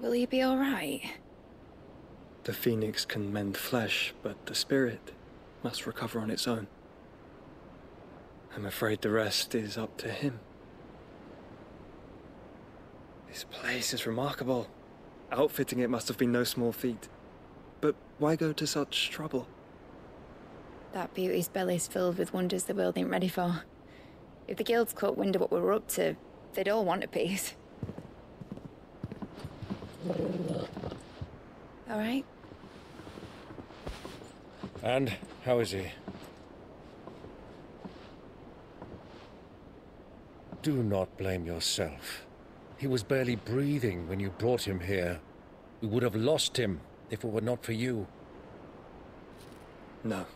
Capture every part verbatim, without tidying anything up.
Will he be all right? The phoenix can mend flesh, but the spirit must recover on its own. I'm afraid the rest is up to him. This place is remarkable. Outfitting it must have been no small feat. But why go to such trouble? That beauty's belly's filled with wonders the world ain't ready for. If the guilds caught wind of what we were up to, they'd all want a piece. All right. And how is he? Do not blame yourself. He was barely breathing when you brought him here. We would have lost him if it were not for you. No.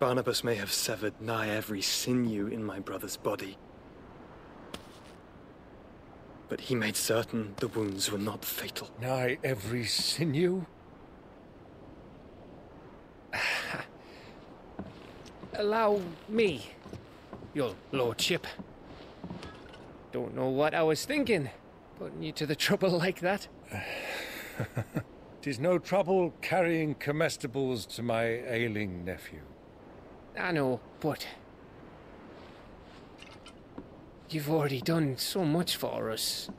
Barnabas may have severed nigh every sinew in my brother's body. But he made certain the wounds were not fatal. Nigh every sinew? Allow me, your lordship. Don't know what I was thinking, putting you to the trouble like that. 'Tis no trouble carrying comestibles to my ailing nephew. I know, but... you've already done so much for us.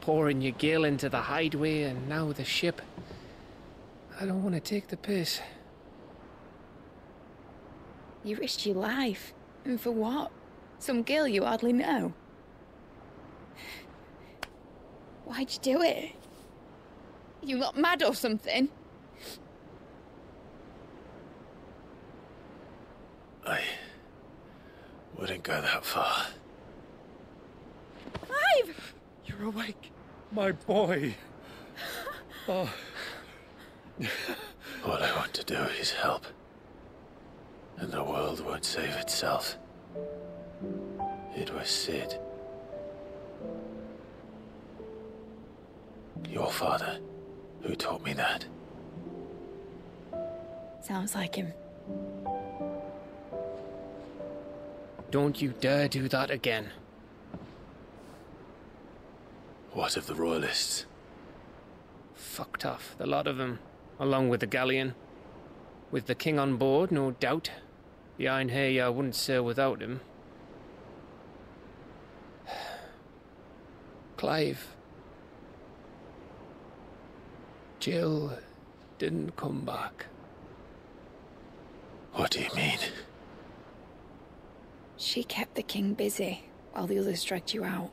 Pouring your gale into the hideaway and now the ship. I don't want to take the piss. You risked your life. And for what? Some girl you hardly know. Why'd you do it? You lot mad or something? I wouldn't go that far. Clive! You're awake. My boy. Oh. All I want to do is help. And the world won't save itself. It was Cid. Your father, who taught me that. Sounds like him. Don't you dare do that again. What of the Royalists? Fucked off, the lot of them, along with the galleon. With the king on board, no doubt. Behind here, I wouldn't sail without him. Clive. Jill didn't come back. What do you mean? She kept the king busy while the others dragged you out.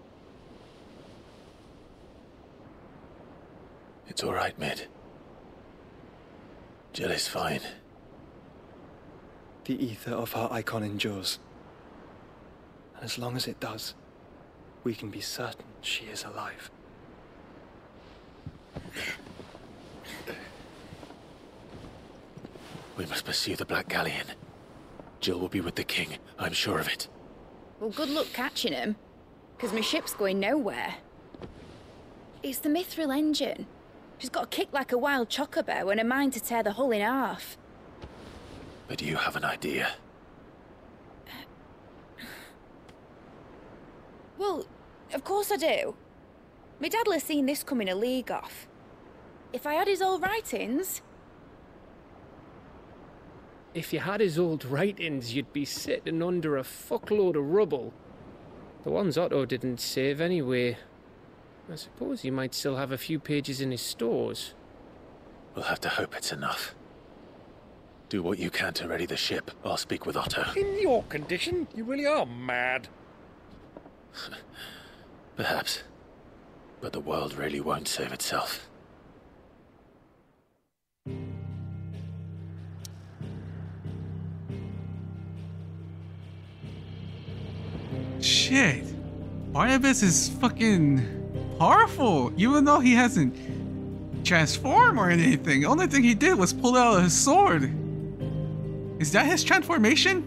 It's all right, Mid. Jill is fine. The ether of her icon endures. And as long as it does, we can be certain she is alive. We must pursue the Black Galleon. Jill will be with the king, I'm sure of it. Well, good luck catching him, because my ship's going nowhere. It's the Mithril engine. She's got a kick like a wild chocobo and a mind to tear the hull in half. But you have an idea. Uh, well, of course I do. My dad'll have seen this coming a league off. If I had his old writings... If you had his old writings, you'd be sitting under a fuckload of rubble. The ones Otto didn't save anyway. I suppose he might still have a few pages in his stores. We'll have to hope it's enough. Do what you can to ready the ship. I'll speak with Otto. In your condition, you really are mad. Perhaps. But the world really won't save itself. Shit, Barnabas is fucking powerful, even though he hasn't transformed or anything. The only thing he did was pull out his sword. Is that his transformation?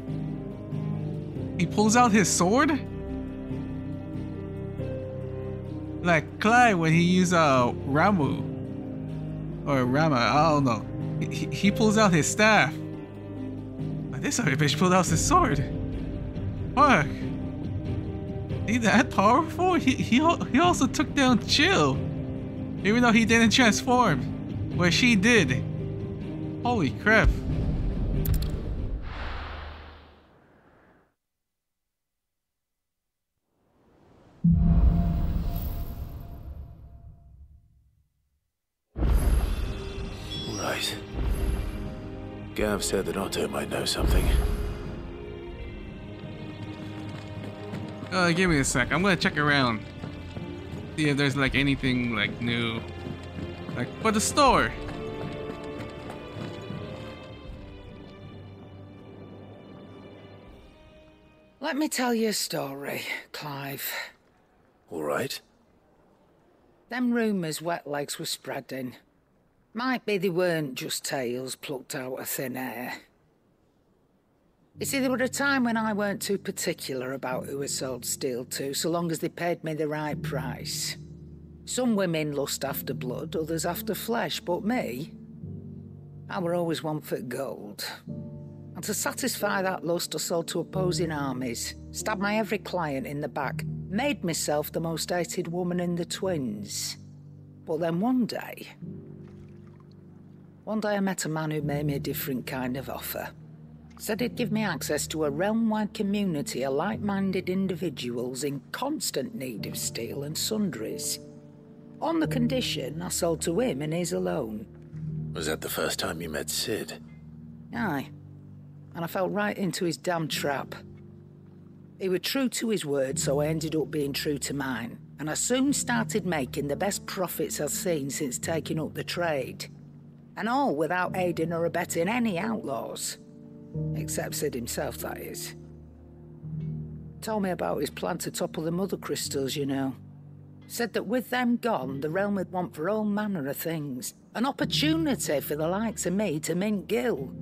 He pulls out his sword? Like Clive when he used uh, Ramuh. Or Rama, I don't know. He, he pulls out his staff. But this other bitch pulled out his sword. Fuck. He that powerful? He, he, he also took down Jill. Even though he didn't transform. Where she did. Holy crap. Right. Gav said that Otto might know something. Uh, give me a sec. I'm gonna check around. See if there's like anything like new. Like for the store. Let me tell you a story, Clive. All right. Them rumours wet legs were spreading. Might be they weren't just tales plucked out of thin air. You see, there was a time when I weren't too particular about who I sold steel to, so long as they paid me the right price. Some women lust after blood, others after flesh, but me, I were always one for gold. And to satisfy that lust, I sold to opposing armies, stabbed my every client in the back, made myself the most hated woman in the Twins. But then one day, one day I met a man who made me a different kind of offer. Said he'd give me access to a realm-wide community of like-minded individuals in constant need of steel and sundries. On the condition I sold to him and his alone. Was that the first time you met Cid? Aye. And I fell right into his damn trap. He was true to his word, so I ended up being true to mine. And I soon started making the best profits I've seen since taking up the trade. And all without aiding or abetting any outlaws. Except Cid himself, that is. Told me about his plan to topple the mother crystals, you know. Said that with them gone, the realm would want for all manner of things. An opportunity for the likes of me to mint gil.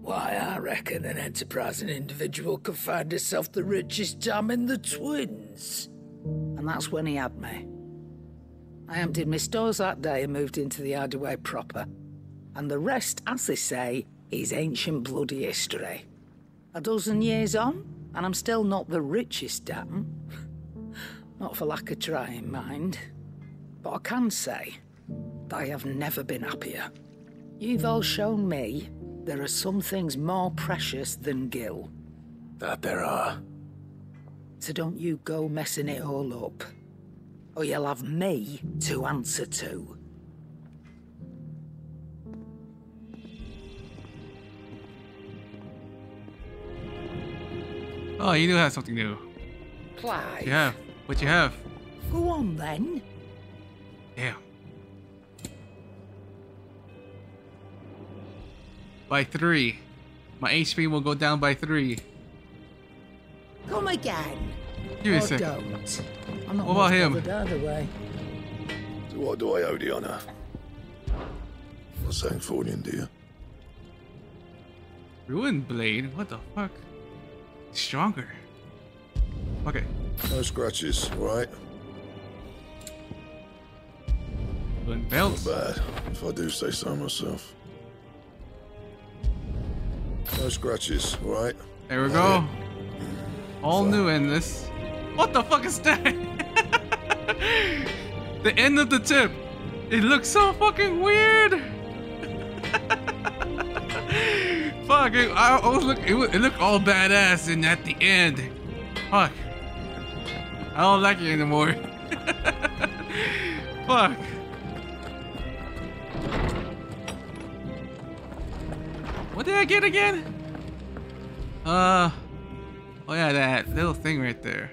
Why, I reckon an enterprising individual could find herself the richest dam in the Twins. And that's when he had me. I emptied my stores that day and moved into the Hideaway proper. And the rest, as they say, his ancient bloody history. A dozen years on, and I'm still not the richest damn. Not for lack of trying, mind. But I can say that I have never been happier. You've all shown me there are some things more precious than gil. That there are. So don't you go messing it all up, or you'll have me to answer to. Oh, you do have something new. Clive. Yeah, what you have? Go on then. Damn. By three. My H P will go down by three. Come again. Give me a second. Don't. I'm not what about him? Either way. So what do I owe the honor? Not saying Fornian, do you? Ruined blade? What the fuck? Stronger. Okay. No scratches, right? Good belt. Not bad, if I do say so myself. No scratches, right? There we go. All new in this. What the fuck is that? The end of the tip. It looks so fucking weird. Fuck, it, I always look, it, it looked all badass and at the end. Fuck. I don't like it anymore. Fuck. What did I get again? Uh, oh yeah, that little thing right there.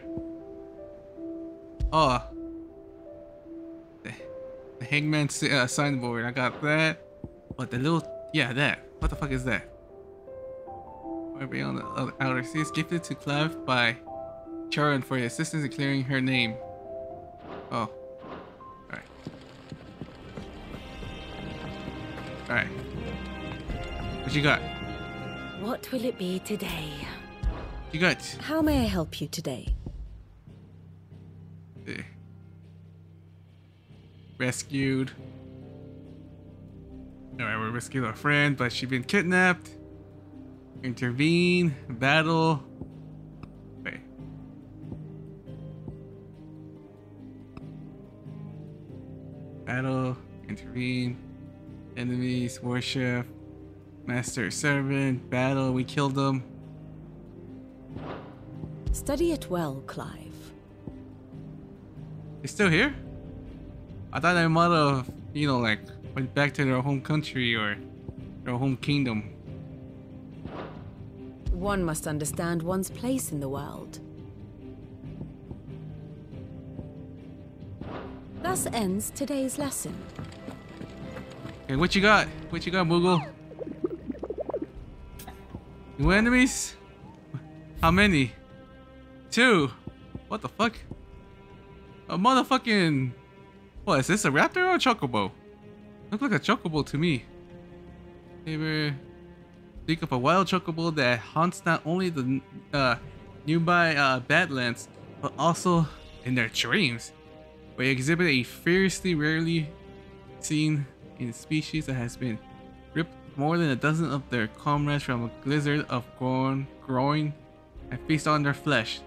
Oh. The, the hangman uh, signboard, I got that. But the little, yeah, that. What the fuck is that? Beyond the outer seas, gifted to Clive by Charon for his assistance in clearing her name. Oh, all right, all right. What you got? What will it be today? You got. How may I help you today? Rescued. All right, we rescued our friend, but she's been kidnapped. Intervene, battle. Okay. battle, intervene, enemies, worship, master, servant, battle, we killed them. Study it well, Clive. It's still here? I thought I might have, you know, like, went back to their home country or their home kingdom. One must understand one's place in the world. Thus ends today's lesson. Okay, what you got? What you got, Moogle? New enemies? How many? Two? What the fuck? A motherfucking... What, is this a raptor or a chocobo? Look like a chocobo to me. Tabor. Think of a wild chocobo that haunts not only the uh, nearby uh, Badlands, but also in their dreams. They exhibit a fiercely rarely seen in species that has been ripped more than a dozen of their comrades from a blizzard of groin, groin and feast on their flesh.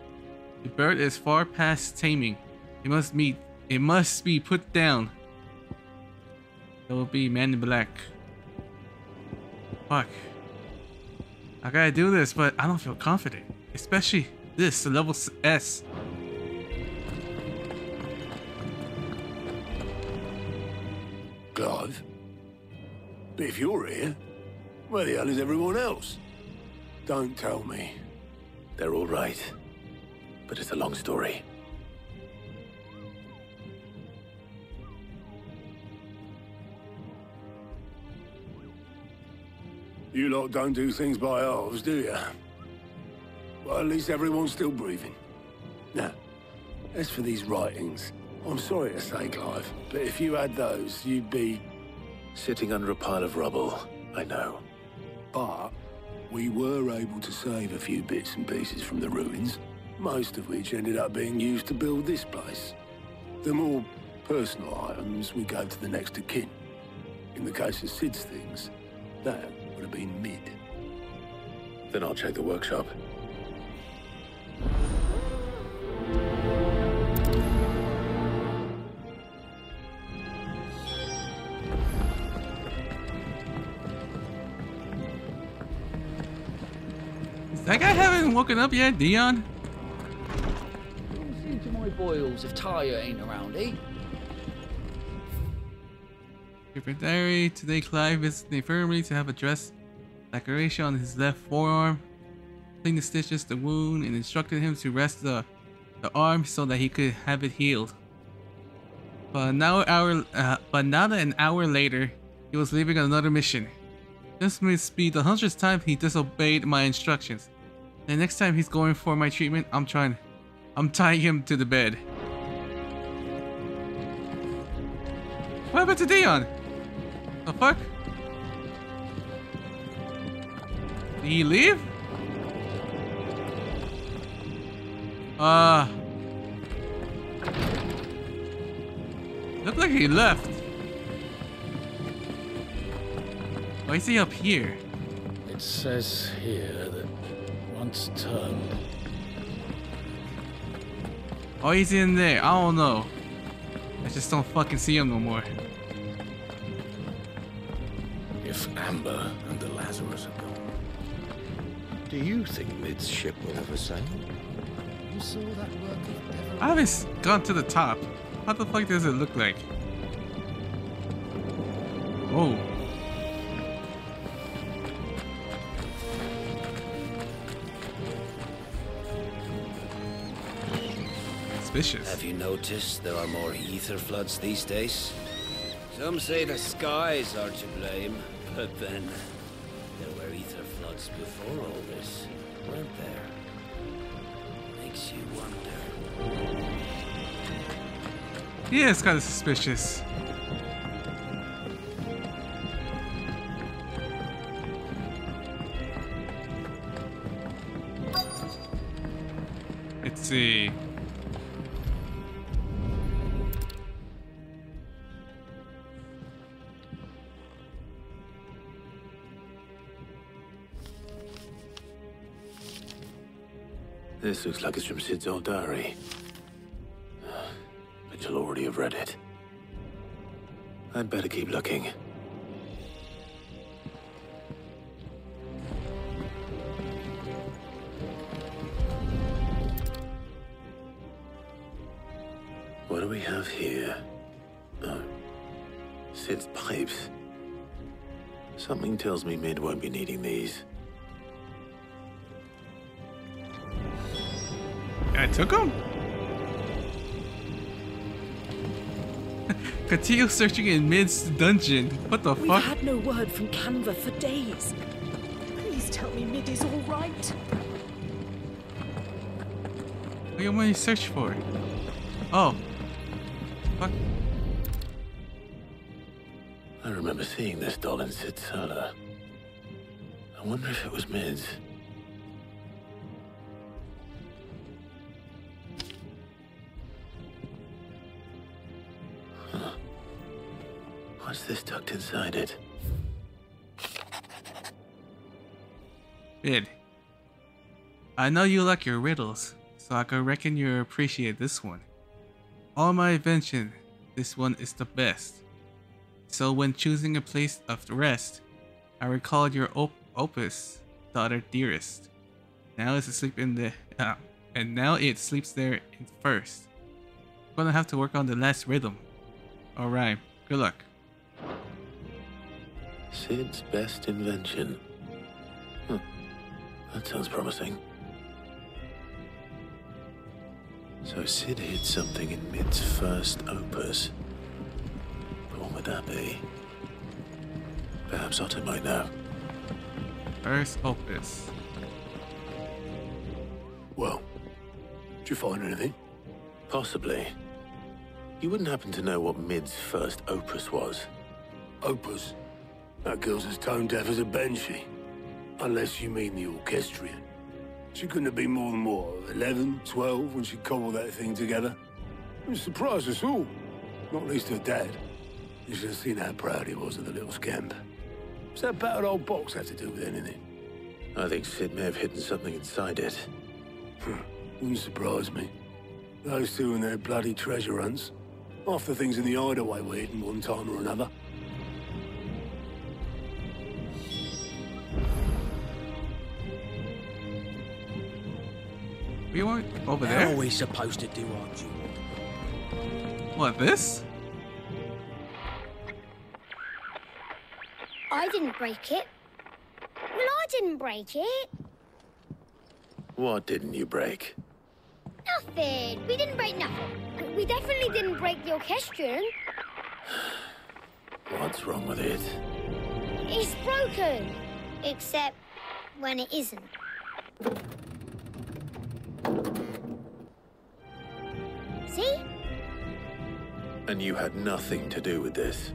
The bird is far past taming. It must meet. It must be put down. It will be Man in Black. Fuck. I gotta do this, but I don't feel confident, especially this level S. Clive? But if you're here, where the hell is everyone else? Don't tell me. They're all right. But it's a long story. You lot don't do things by halves, do you? Well, at least everyone's still breathing. Now, as for these writings, I'm sorry to say, Clive, but if you had those, you'd be... sitting under a pile of rubble, I know. But we were able to save a few bits and pieces from the ruins, most of which ended up being used to build this place. The more personal items we go to the next of kin. In the case of Cid's things, that would have been mid. Then I'll check the workshop. That guy haven't woken up yet, Dion? Don't see to my boils if Taya ain't around, eh? Paper diary. Today, Clive visits the infirmary to have a dress laceration on his left forearm. Cleaned the stitches, the wound, and instructed him to rest the, the arm so that he could have it healed. But now, hour, uh, but now that an hour later, he was leaving on another mission. This must be the hundredth time he disobeyed my instructions. The next time he's going for my treatment, I'm trying. I'm tying him to the bed. What happened to Dion? The fuck? Did he leave? Ah. Uh, looked like he left. Why is he up here? It says here that once turned. Oh, he's in there. I don't know. I just don't fucking see him no more. If Amber and the Lazarus are gone, do you think Mid's ship will ever sail? You saw that work of devil. I haven't gone to the top. How the fuck does it look like? Oh. Vicious. Have you noticed there are more ether floods these days? Some say the skies are to blame, but then there were ether floods before all this, weren't there? Makes you wonder. Yeah, it's kind of suspicious. Let's see. This looks like it's from Cid's old diary. But you'll already have read it. I'd better keep looking. What do we have here? Oh. Sid's pipes. Something tells me Mid won't be needing these. I took them. Continue searching in Mid's dungeon. What the We've fuck? We've had no word from Canva for days. Please tell me Mid is all right. Look at what you search for. Oh. Fuck. I remember seeing this doll in Sid's cellar. I wonder if it was Mid's. What's this tucked inside it? Mid, I know you like your riddles, so I can reckon you appreciate this one. All my invention, this one is the best. So when choosing a place of rest, I recalled your op opus, daughter dearest. Now it's asleep in the, uh, and now it sleeps there in first. I'm gonna have to work on the last rhythm. All right, good luck. Sid's best invention. Huh. That sounds promising. So Cid hid something in Mid's first opus. But what would that be? Perhaps Otto might know. First opus. Well, did you find anything? Possibly. You wouldn't happen to know what Mid's first opus was? Opus? That girl's as tone-deaf as a banshee. Unless you mean the orchestrion. She couldn't have been more than more, eleven, twelve, when she cobbled that thing together. It surprised us all. Not least her dad. You should have seen how proud he was of the little scamp. What's that battered old box had to do with anything? I think Cid may have hidden something inside it. Wouldn't surprise me. Those two and their bloody treasure hunts. Half the things in the Hideaway were hidden one time or another. We weren't over there. How are we supposed to do our job? What, this? I didn't break it. Well, I didn't break it. What didn't you break? Nothing. We didn't break nothing. We definitely didn't break the orchestron. What's wrong with it? It's broken. Except when it isn't. See? And you had nothing to do with this?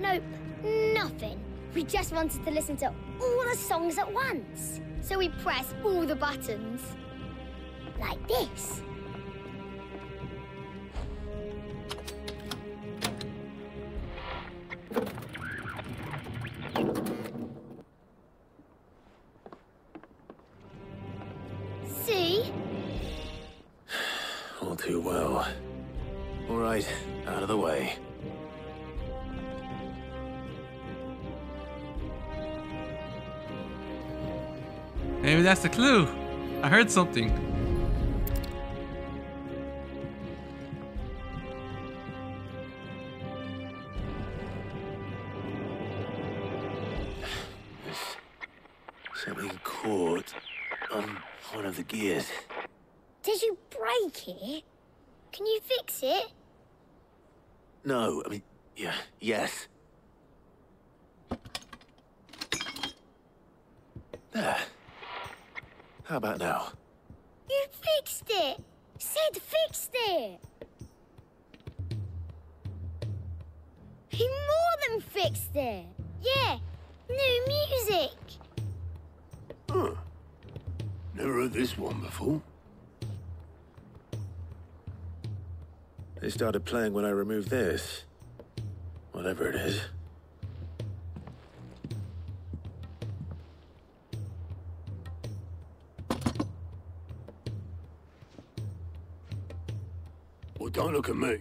Nope, nothing. We just wanted to listen to all the songs at once. So we pressed all the buttons. Like this. See? All too well. All right, out of the way. Maybe that's the clue. I heard something. Something caught on one of the gears. Did you break it? Can you fix it? No, I mean, yeah, yes. There. How about now? You fixed it! Cid fixed it! He more than fixed it! Yeah, new music! Huh. Never heard this one before. They started playing when I removed this. Whatever it is. Well, don't look at me.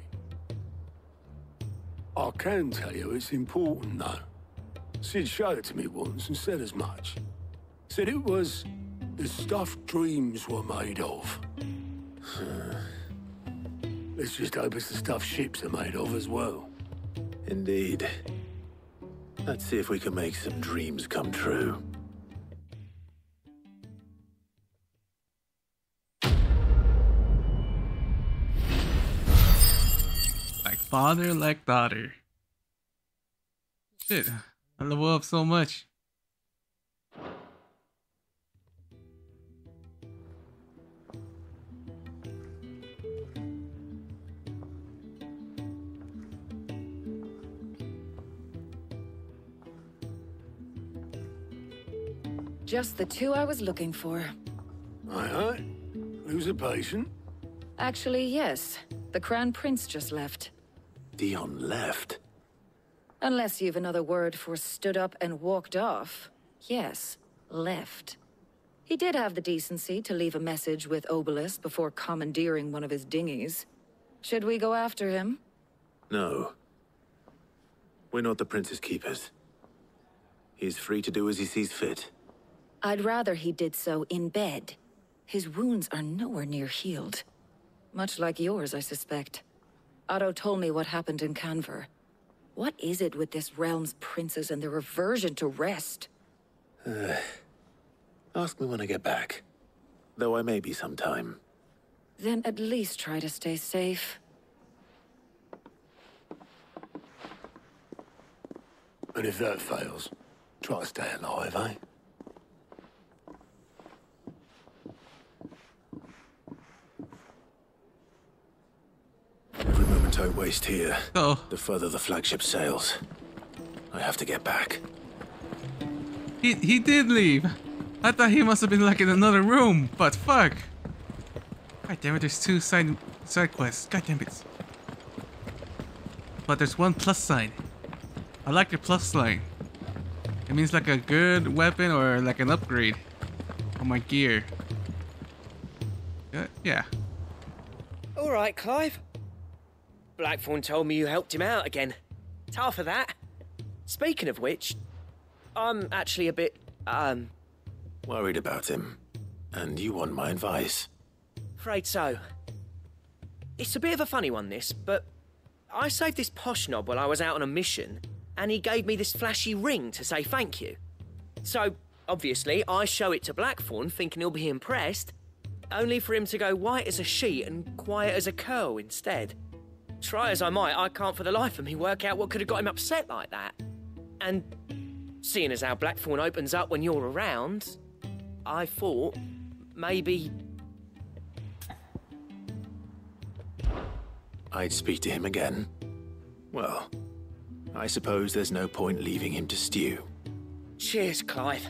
I can tell you it's important, though. Cid showed it to me once and said as much. Said it was the stuff dreams were made of. Let's just hope it's the stuff ships are made of as well. Indeed. Let's see if we can make some dreams come true. Like father, like daughter. Shit, I love up so much. Just the two I was looking for. Aye, aye. Who's a patient? Actually, yes. The Crown Prince just left. Dion left? Unless you've another word for stood up and walked off. Yes, left. He did have the decency to leave a message with Obelisk before commandeering one of his dinghies. Should we go after him? No. We're not the Prince's keepers. He's free to do as he sees fit. I'd rather he did so in bed. His wounds are nowhere near healed. Much like yours, I suspect. Otto told me what happened in Canver. What is it with this realm's princes and their aversion to rest? Uh, ask me when I get back. Though I may be some time. Then at least try to stay safe. And if that fails, try to stay alive, eh? Don't waste here. Oh. The further the flagship sails, I have to get back. He he did leave. I thought he must have been like in another room, but fuck. God damn it! There's two side side quests. God damn it! But there's one plus sign. I like the plus sign. It means like a good weapon or like an upgrade on my gear. Uh, yeah. All right, Clive. Blackthorn told me you helped him out again. Tar for that. Speaking of which, I'm actually a bit, um... worried about him. And you want my advice. Afraid so. It's a bit of a funny one, this, but I saved this posh knob while I was out on a mission, and he gave me this flashy ring to say thank you. So, obviously, I show it to Blackthorn, thinking he'll be impressed, only for him to go white as a sheet and quiet as a curl instead. Try as I might, I can't for the life of me work out what could have got him upset like that. And seeing as how Blackthorn opens up when you're around, I thought maybe... I'd speak to him again. Well, I suppose there's no point leaving him to stew. Cheers, Clive.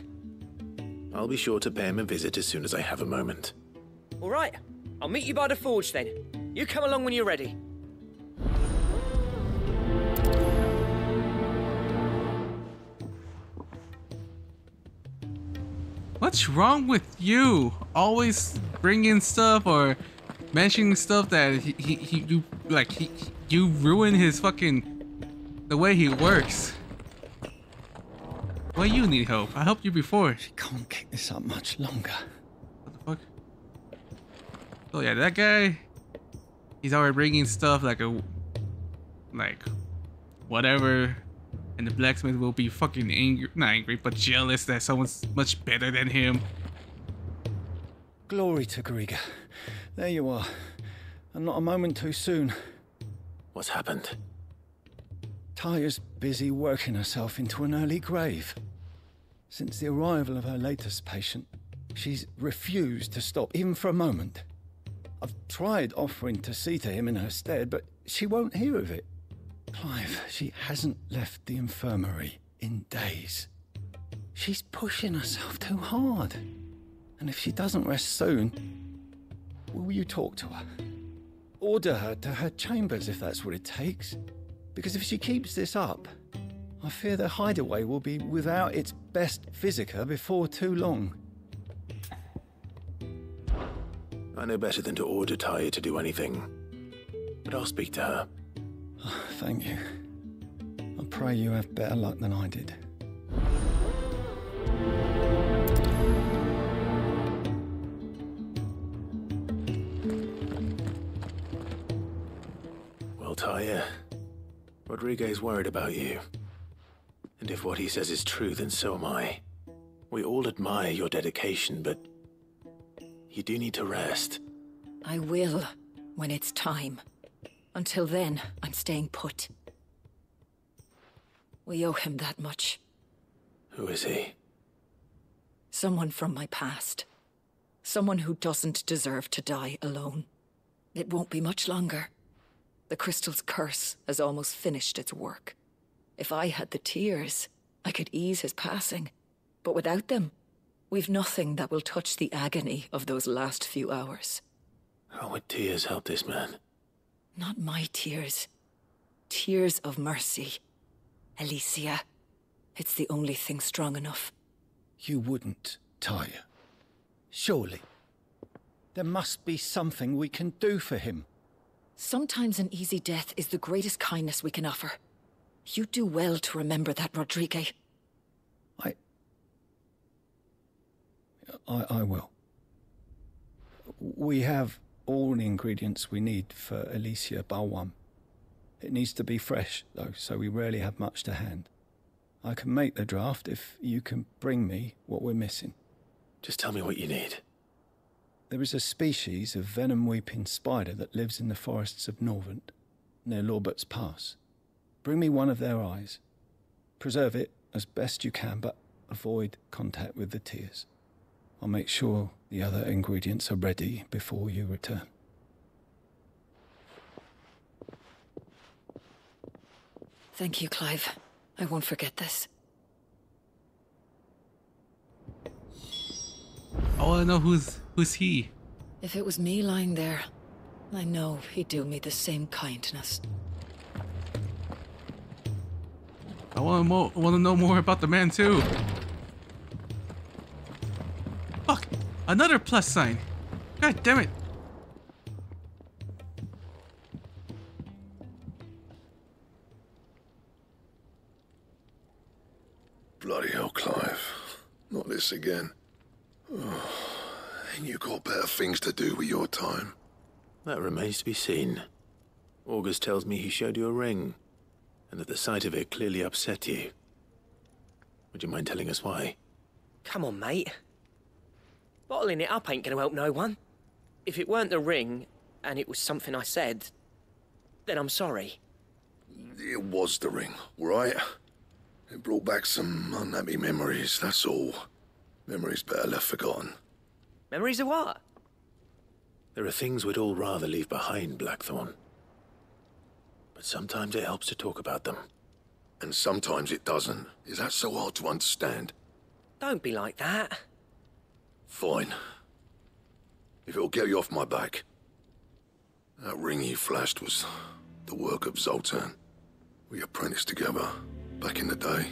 I'll be sure to pay him a visit as soon as I have a moment. All right, I'll meet you by the forge then. You come along when you're ready. What's wrong with you? Always bringing stuff or mentioning stuff that he, he, he you like he you ruin his fucking the way he works. Well, you need help. I helped you before. She can't kick this up much longer. What the fuck? Oh yeah, that guy. He's already bringing stuff like a like whatever. And the blacksmith will be fucking angry, not angry, but jealous that someone's much better than him. Glory to Griga. There you are. And not a moment too soon. What's happened? Taya's busy working herself into an early grave. Since the arrival of her latest patient, she's refused to stop, even for a moment. I've tried offering to see to him in her stead, but she won't hear of it. Clive, she hasn't left the infirmary in days. She's pushing herself too hard. And if she doesn't rest soon, will you talk to her? Order her to her chambers if that's what it takes. Because if she keeps this up, I fear the hideaway will be without its best physicker before too long. I know better than to order Taya to do anything. But I'll speak to her. Oh, thank you. pray you have better luck than I did. Well, Taya, Rodrigue's worried about you. And if what he says is true, then so am I. We all admire your dedication, but you do need to rest. I will, when it's time. Until then, I'm staying put. We owe him that much. Who is he? Someone from my past. Someone who doesn't deserve to die alone. It won't be much longer. The crystal's curse has almost finished its work. If I had the tears, I could ease his passing. But without them, we've nothing that will touch the agony of those last few hours. How would tears help this man? Not my tears. Tears of mercy. Alysia. It's the only thing strong enough. You wouldn't, Taya. Surely. There must be something we can do for him. Sometimes an easy death is the greatest kindness we can offer. You do well to remember that, Rodrigue. I... I, I will. We have all the ingredients we need for Alysia Balwam. It needs to be fresh, though, so we rarely have much to hand. I can make the draft if you can bring me what we're missing. Just tell me what you need. There is a species of venom-weeping spider that lives in the forests of Norvent, near Lorbert's Pass. Bring me one of their eyes. Preserve it as best you can, but avoid contact with the tears. I'll make sure the other ingredients are ready before you return. Thank you, Clive. I won't forget this. I want to know who's, who's he. If it was me lying there, I know he'd do me the same kindness. I want to mo- want to know more about the man too. Fuck! Another plus sign. God damn it! Bloody hell, Clive! Not this again. Oh, and you got better things to do with your time. That remains to be seen. August tells me he showed you a ring. And that the sight of it clearly upset you. Would you mind telling us why? Come on, mate. Bottling it up ain't gonna help no one. If it weren't the ring, and it was something I said, then I'm sorry. It was the ring, all right? It brought back some unhappy memories, that's all. Memories better left forgotten. Memories of what? There are things we'd all rather leave behind, Blackthorn. But sometimes it helps to talk about them. And sometimes it doesn't. Is that so hard to understand? Don't be like that. Fine. If it'll get you off my back. That ring you flashed was the work of Zoltan. We apprenticed together back in the day.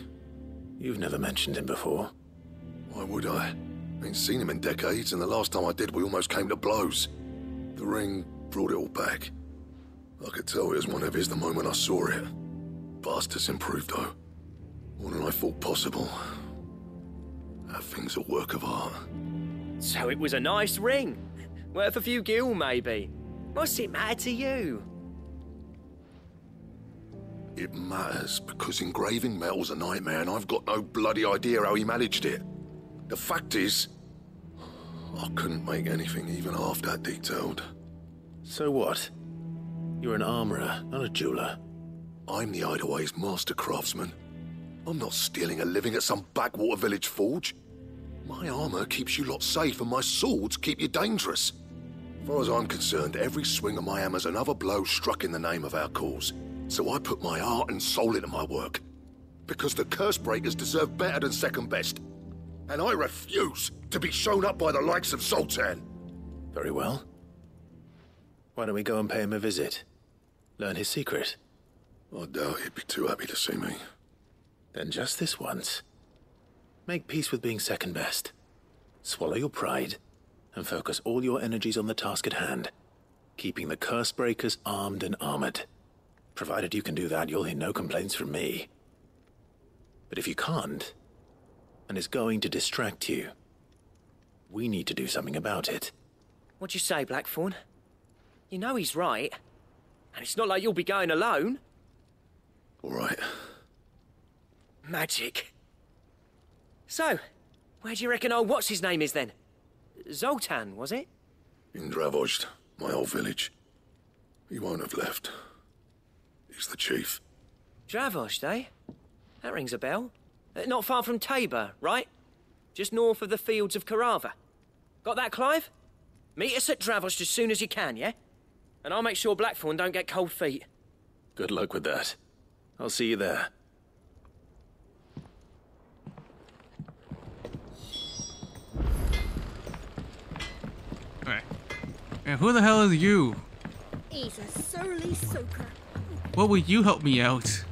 You've never mentioned him before. Why would I? I ain't seen him in decades, and the last time I did, we almost came to blows. The ring brought it all back. I could tell it was one of his the moment I saw it. Vast's improved, though. More than I thought possible. That thing's a work of art. So it was a nice ring. Worth a few gil, maybe. What's it matter to you? It matters because engraving metal's a nightmare, and I've got no bloody idea how he managed it. The fact is, I couldn't make anything even half that detailed. So what? You're an armourer, not a jeweller. I'm the Hideaway's master craftsman. I'm not stealing a living at some backwater village forge. My armour keeps you lot safe, and my swords keep you dangerous. As far as I'm concerned, every swing of my hammer's another blow struck in the name of our cause. So I put my heart and soul into my work. Because the Curse Breakers deserve better than second best. And I refuse to be shown up by the likes of Zoltan. Very well. Why don't we go and pay him a visit? Learn his secret. I doubt he'd be too happy to see me. Then just this once. Make peace with being second best. Swallow your pride, and focus all your energies on the task at hand. Keeping the Curse Breakers armed and armored. Provided you can do that, you'll hear no complaints from me. But if you can't, and it's going to distract you, we need to do something about it. What'd you say, Blackthorn? You know he's right. And it's not like you'll be going alone. All right. Magic. So, where do you reckon old what's-his-name is then? Zoltan, was it? In Dravosht, my old village. He won't have left. He's the chief. Dravosht, eh? That rings a bell. Uh, not far from Tabor, right? Just north of the fields of Karava. Got that, Clive? Meet us at Dravosht as soon as you can, yeah? And I'll make sure Blackthorn don't get cold feet. Good luck with that. I'll see you there. Alright. And who the hell is you? He's a surly soaker. What will you help me out?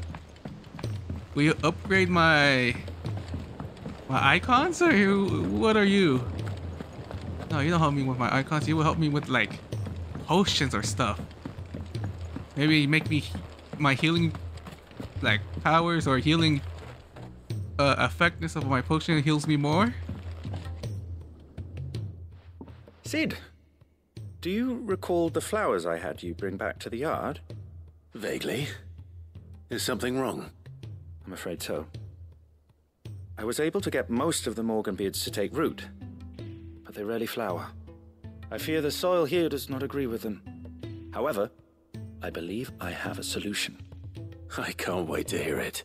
Will you upgrade my... my icons? Or you, what are you? No, you don't help me with my icons. You will help me with, like... potions or stuff. Maybe make me my healing like powers or healing uh, effectiveness of my potion heals me more. Cid, do you recall the flowers I had you bring back to the yard? Vaguely. Is something wrong? I'm afraid so. I was able to get most of the Morganbeards to take root, but they rarely flower. I fear the soil here does not agree with them. However, I believe I have a solution. I can't wait to hear it.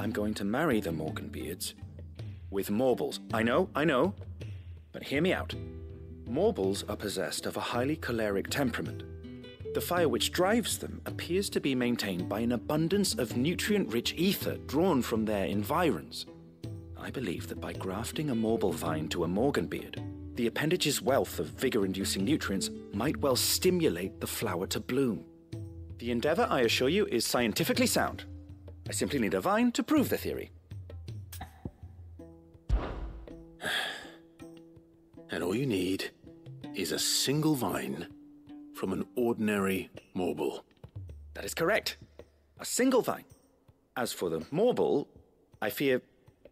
I'm going to marry the Morganbeards with Morbles. I know, I know, but hear me out. Morbles are possessed of a highly choleric temperament. The fire which drives them appears to be maintained by an abundance of nutrient-rich ether drawn from their environs. I believe that by grafting a Morble vine to a Morganbeard, the appendage's wealth of vigor-inducing nutrients might well stimulate the flower to bloom. The endeavor, I assure you, is scientifically sound. I simply need a vine to prove the theory. And all you need is a single vine from an ordinary Morble. That is correct. A single vine. As for the Morble, I fear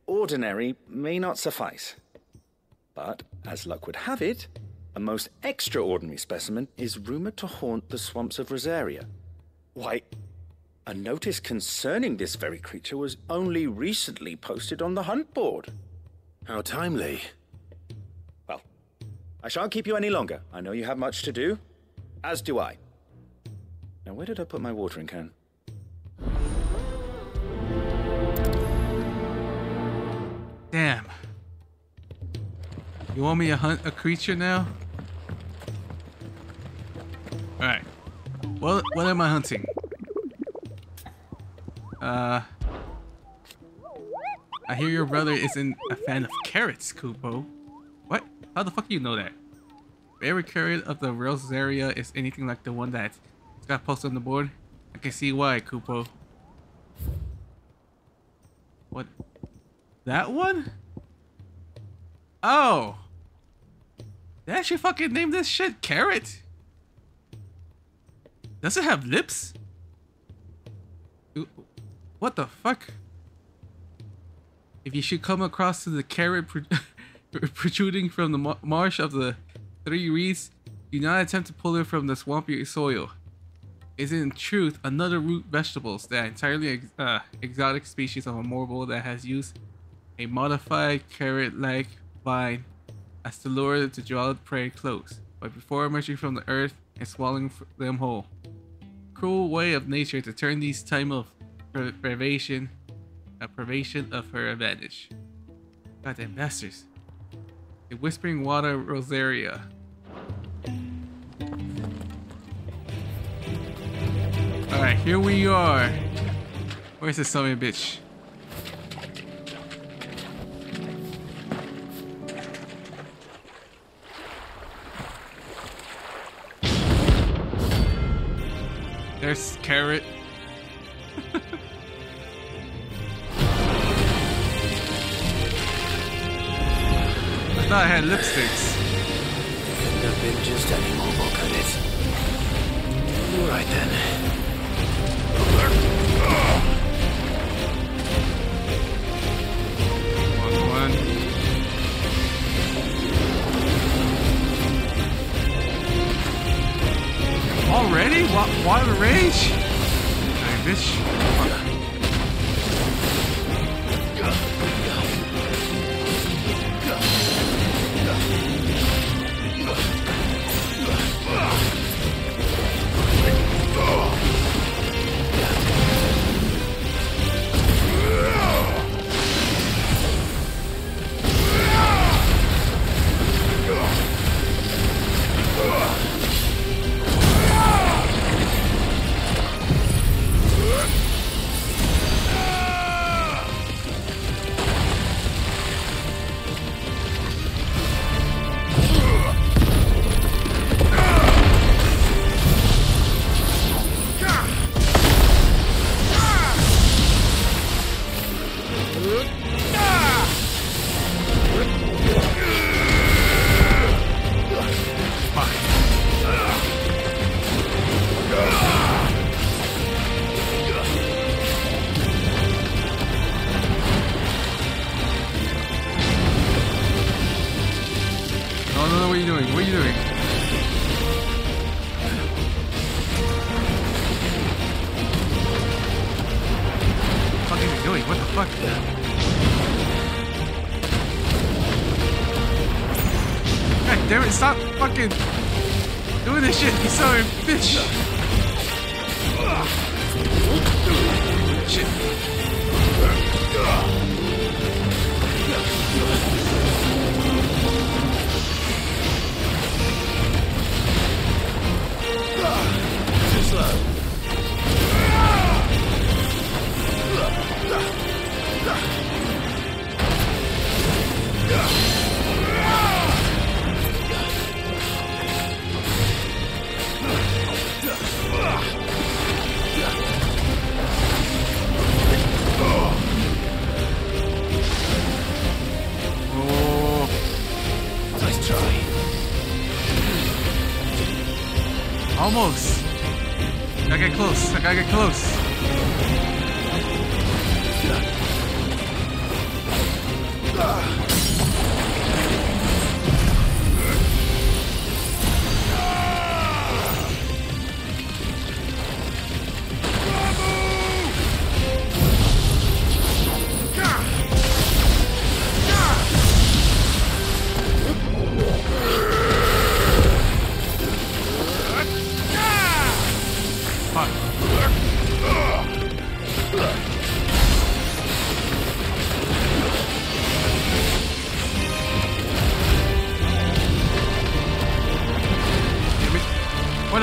ordinary may not suffice. But, as luck would have it, a most extraordinary specimen is rumored to haunt the swamps of Rosaria. Why, a notice concerning this very creature was only recently posted on the hunt board. How timely. Well, I shan't keep you any longer. I know you have much to do, as do I. Now, where did I put my watering can? Damn. You want me to hunt a creature now? Alright. Well, what am I hunting? Uh... I hear your brother isn't a fan of carrots, Kupo. What? How the fuck do you know that? If every carrot of the Rosaria is anything like the one that got posted on the board, I can see why, Kupo. What? That one? Oh! They actually fucking named this shit carrot? Does it have lips? What the fuck? If you should come across to the carrot pro protruding from the mar marsh of the three reeds, do not attempt to pull it from the swampy soil. It is in truth another root vegetables, that entirely ex uh, exotic species of a Morble that has used a modified carrot-like vine as to lure them to draw the prey close, but before emerging from the earth and swallowing them whole. Cruel way of nature to turn these time of privation, a privation of her advantage. Goddamn bastards! The whispering water Rosaria. All right, here we are. Where's this son of a bitch? There's carrot. I thought I had lipsticks. Couldn't have been just any Morble, could it? All right then. Already? What, what a rage? I bitch. Stop fucking doing this shit, you son of a bitch! Shit. Just love. Almost. I gotta get close. I gotta get close.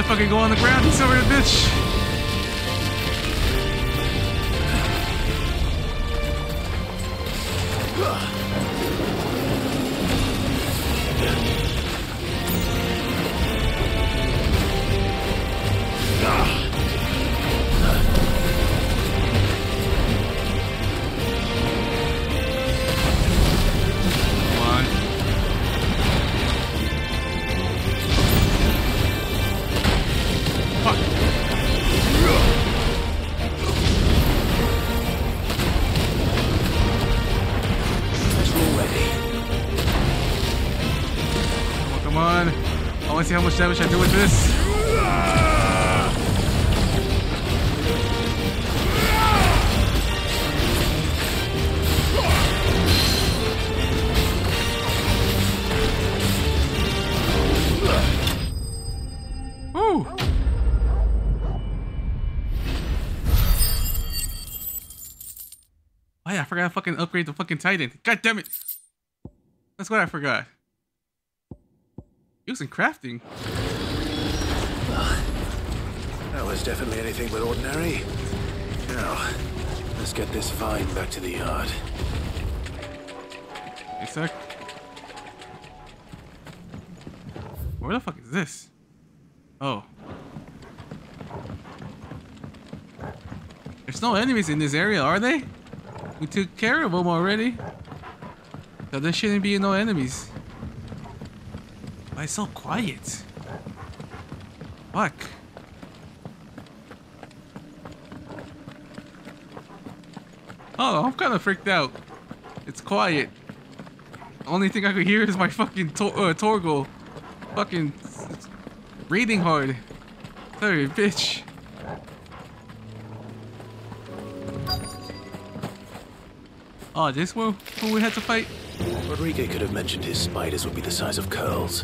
Fucking go on the ground, he's over the bitch! See how much damage I do with this. Ooh. Oh yeah, I forgot to fucking upgrade the fucking Titan. God damn it. That's what I forgot. Using crafting. That was definitely anything but ordinary. Now, let's get this vine back to the yard. Wait a sec. Where the fuck is this? Oh. There's no enemies in this area, are they? We took care of them already. So there shouldn't be no enemies. Why so quiet? Fuck. Oh, I'm kind of freaked out. It's quiet. The only thing I could hear is my fucking to uh, Torgo. Fucking breathing hard. Son of a bitch. Oh, this one who we had to fight? Rodrigue could have mentioned his spiders would be the size of curls.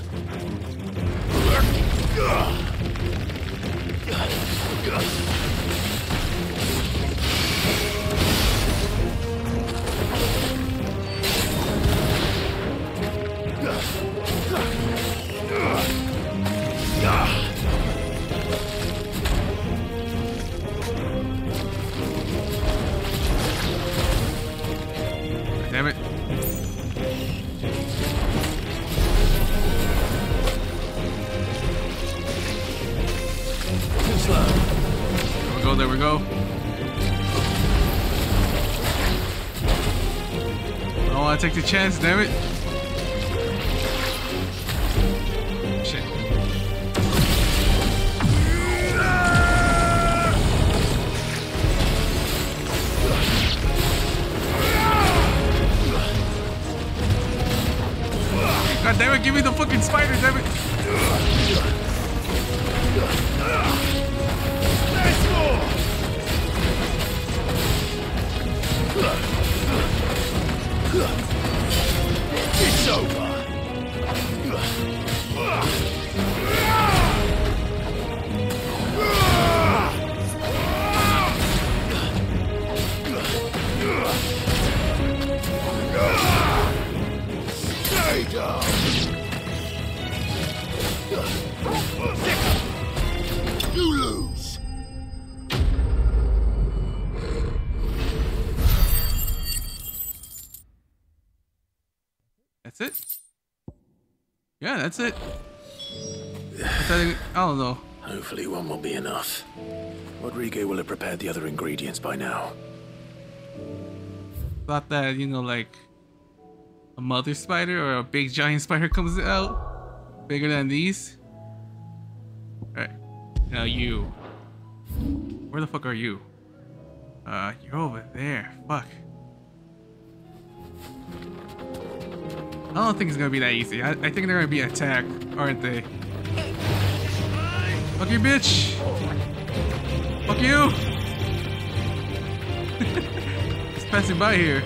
Damn it. There we go, there we go. I don't want to take the chance, damn it. Shit. God damn it, give me the fucking spider, damn it. It's over. Stay down. You lose. That's it? Yeah, that's it. I don't know. Hopefully one will be enough. Rodrigo will have prepared the other ingredients by now. Thought that, you know, like a mother spider or a big giant spider comes out. Bigger than these. Alright. Now you. Where the fuck are you? Uh, you're over there. Fuck. I don't think it's gonna be that easy. I, I think they're gonna be attacked, aren't they? Fuck you, bitch! Fuck you! It's passing by here.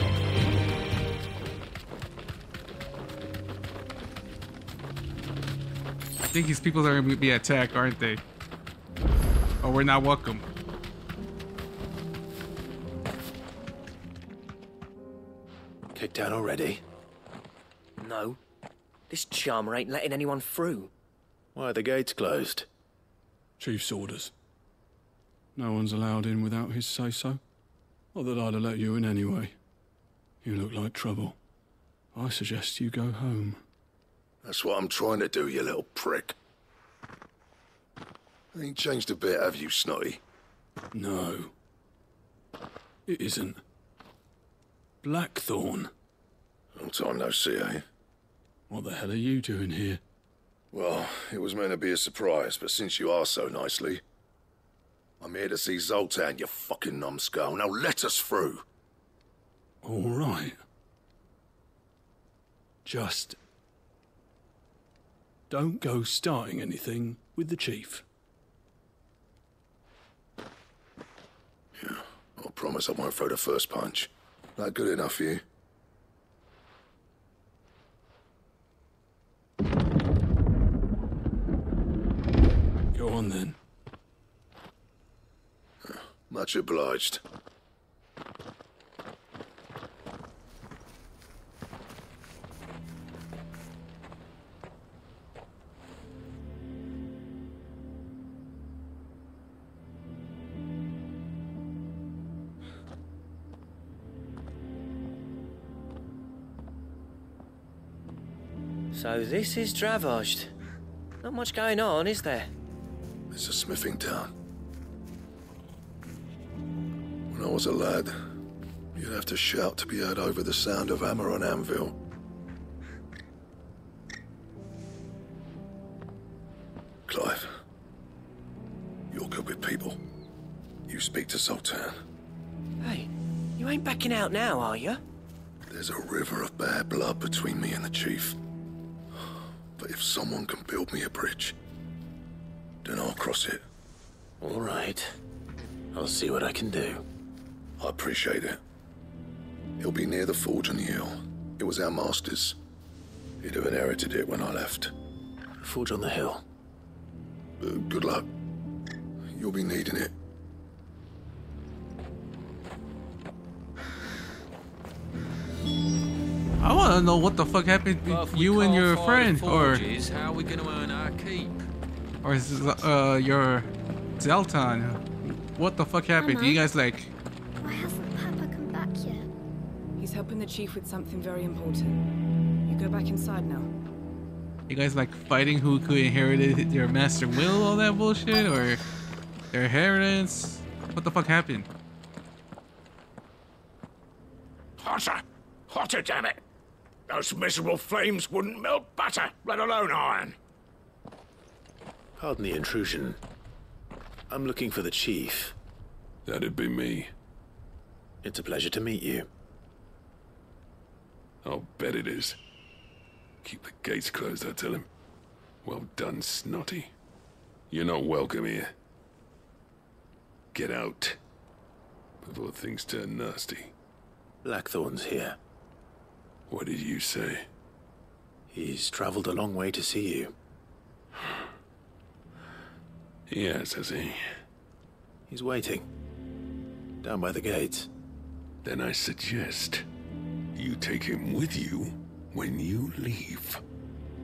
I think these people are gonna be attacked, aren't they? Or we're not welcome. Kicked out already. No, this charmer ain't letting anyone through. Why are the gates closed? Chief's orders. No one's allowed in without his say-so. Not that I'd have let you in anyway. You look like trouble. I suggest you go home. That's what I'm trying to do, you little prick. Ain't changed a bit, have you, Snotty? No. It isn't. Blackthorn. Long time no see, eh? What the hell are you doing here? Well, it was meant to be a surprise, but since you asked so nicely, I'm here to see Zoltan, you fucking numbskull. Now let us through. All right. Just don't go starting anything with the chief. Yeah, I promise I won't throw the first punch. That good enough for you? Go on then. Much obliged. So this is Dravosht. Not much going on, is there? It's a smithing town. When I was a lad, you'd have to shout to be heard over the sound of hammer on anvil. Clive, you're good with people. You speak to Zoltan. Hey, you ain't backing out now, are you? There's a river of bad blood between me and the chief. But if someone can build me a bridge, then I'll cross it. All right. I'll see what I can do. I appreciate it. It'll be near the forge on the hill. It was our master's. He'd have inherited it when I left. Forge on the hill. Uh, good luck. You'll be needing it. I want to know what the fuck happened to you and your friend, forges, or how we gonna earn our keep? Or is uh your Zoltan? What the fuck happened? Do you guys like? Why hasn't Papa come back yet? He's helping the chief with something very important. You go back inside now. You guys like fighting who could inherit your master will, all that bullshit, or their inheritance? What the fuck happened? Hotter, hotter, damn it! Those miserable flames wouldn't melt butter, let alone iron. Pardon the intrusion. I'm looking for the chief. That'd be me. It's a pleasure to meet you. I'll bet it is. Keep the gates closed, I tell him. Well done, Snotty. You're not welcome here. Get out. Before things turn nasty. Blackthorn's here. What did you say? He's traveled a long way to see you. He has, has he? He's waiting. Down by the gate. Then I suggest you take him with you when you leave.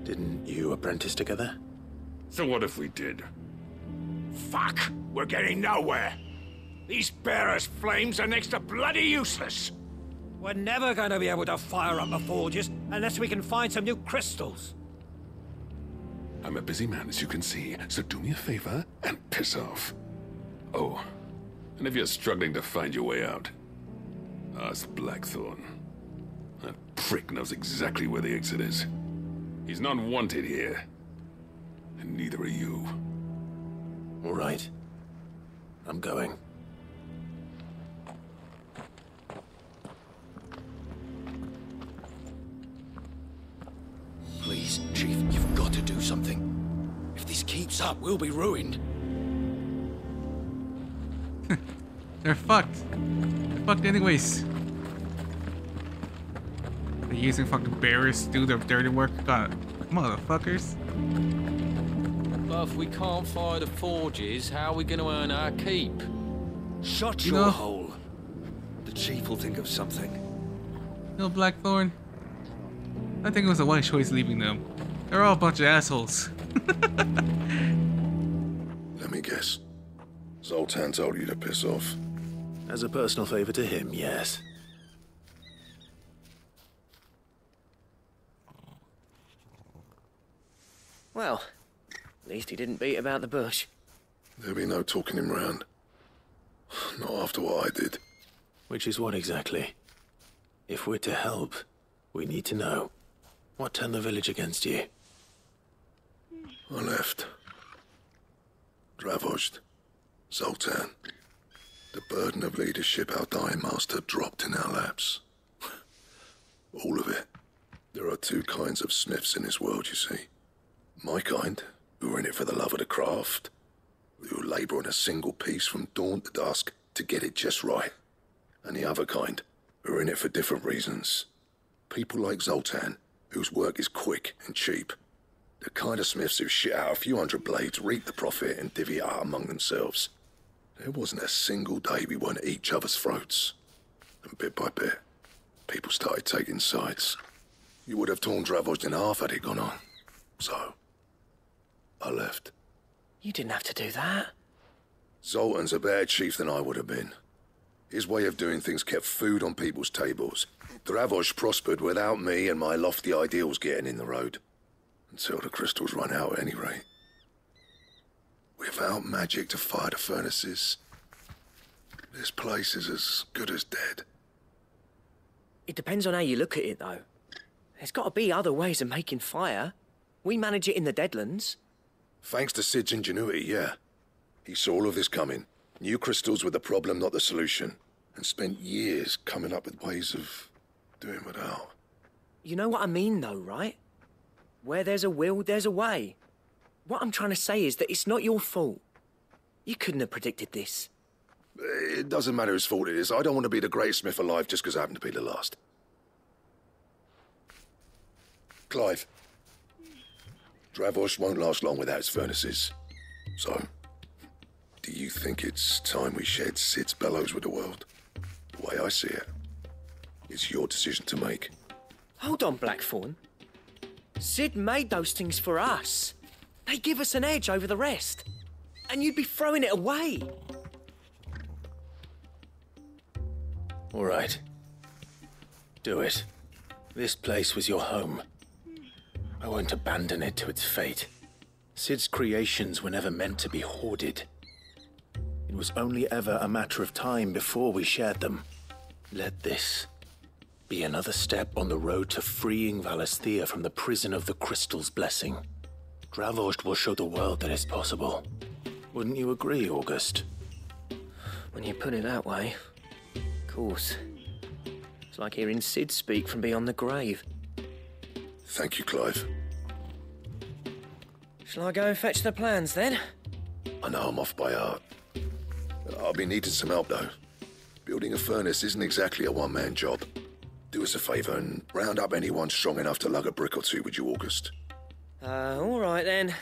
Didn't you apprentice together? So what if we did? Fuck! We're getting nowhere! These bearers' flames are next to bloody useless! We're never going to be able to fire up the forges unless we can find some new crystals. I'm a busy man, as you can see, so do me a favor and piss off. Oh, and if you're struggling to find your way out, ask Blackthorn. That prick knows exactly where the exit is. He's not wanted here, and neither are you. All right. I'm going. Please, Chief, you've got to do something. If this keeps up, we'll be ruined. They're fucked. They're fucked anyways. They're using fucking bearers to do their dirty work. God, motherfuckers. But if we can't fire the forges, how are we going to earn our keep? Shut you your know? hole. The chief will think of something. No, Blackthorn. I think it was a wise choice leaving them. They're all a bunch of assholes. Let me guess. Zoltan told you to piss off. As a personal favor to him, yes. Well, at least he didn't beat about the bush. There'll be no talking him round. Not after what I did. Which is what exactly? If we're to help, we need to know. What turned the village against you? I left. Dravosht, Zoltan. The burden of leadership our dying master dropped in our laps. All of it. There are two kinds of smiths in this world, you see. My kind, who are in it for the love of the craft, who labour on a single piece from dawn to dusk to get it just right. And the other kind, who are in it for different reasons. People like Zoltan, whose work is quick and cheap. The kind of smiths who shit out a few hundred blades, reap the profit, and divvy it out among themselves. There wasn't a single day we weren't at each other's throats. And bit by bit, people started taking sides. You would have torn Dravosht in half had it gone on. So, I left. You didn't have to do that. Zoltan's a better chief than I would have been. His way of doing things kept food on people's tables. Dravosht prospered without me and my lofty ideals getting in the road. Until the crystals run out at any rate. Without magic to fire the furnaces, this place is as good as dead. It depends on how you look at it, though. There's got to be other ways of making fire. We manage it in the Deadlands. Thanks to Cid's ingenuity, yeah. He saw all of this coming. New crystals were the problem, not the solution, and spent years coming up with ways of doing without. You know what I mean, though, right? Where there's a will, there's a way. What I'm trying to say is that it's not your fault. You couldn't have predicted this. It doesn't matter whose fault it is. I don't want to be the greatest smith alive just because I happen to be the last. Clive. Dravosht won't last long without his furnaces. So, do you think it's time we shared Cid's bellows with the world? The way I see it, it's your decision to make. Hold on, Blackthorn. Cid made those things for us. They give us an edge over the rest. And you'd be throwing it away. All right. Do it. This place was your home. I won't abandon it to its fate. Cid's creations were never meant to be hoarded. It was only ever a matter of time before we shared them. Let this be another step on the road to freeing Valesthea from the prison of the Crystal's blessing. Dravosht will show the world that it's possible. Wouldn't you agree, August? When you put it that way, of course. It's like hearing Cid speak from beyond the grave. Thank you, Clive. Shall I go and fetch the plans, then? I know I'm off by heart. I'll be needing some help, though. Building a furnace isn't exactly a one-man job. Do us a favour and round up anyone strong enough to lug a brick or two, would you, August? Uh, all right, then.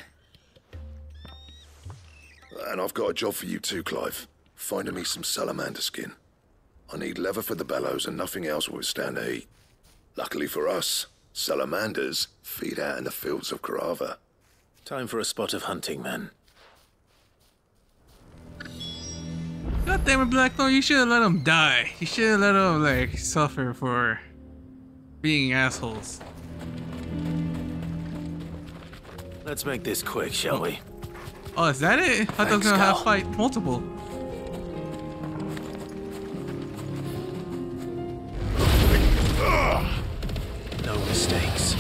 And I've got a job for you too, Clive. Finding me some salamander skin. I need leather for the bellows and nothing else will withstand the heat. Luckily for us, salamanders feed out in the fields of Karava. Time for a spot of hunting, then. God damn it, Blackthorn, you should have let them die. You should have let them, like, suffer for being assholes. Let's make this quick, shall oh. we? Oh, is that it? I thought I was gonna have to fight multiple. No mistakes.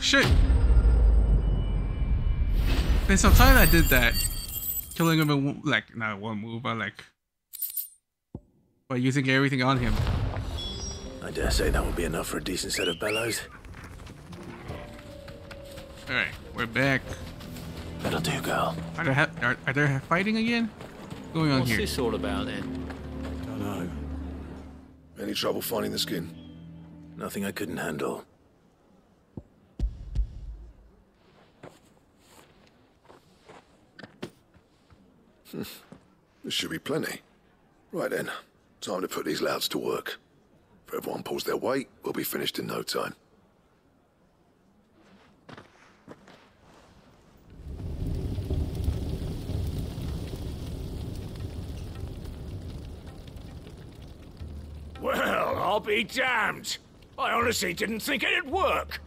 Shit! There's some time I did that, killing him in like not one move, but like by using everything on him. I dare say that would be enough for a decent set of bellows. All right, we're back. That'll do, girl. Are they ha are, are they fighting again? What's going on here? What's this all about then? Don't know. Any trouble finding the skin? Nothing I couldn't handle. Hmm. There should be plenty. Right then, time to put these louds to work. If everyone pulls their weight, we'll be finished in no time. Well, I'll be damned. I honestly didn't think it'd work.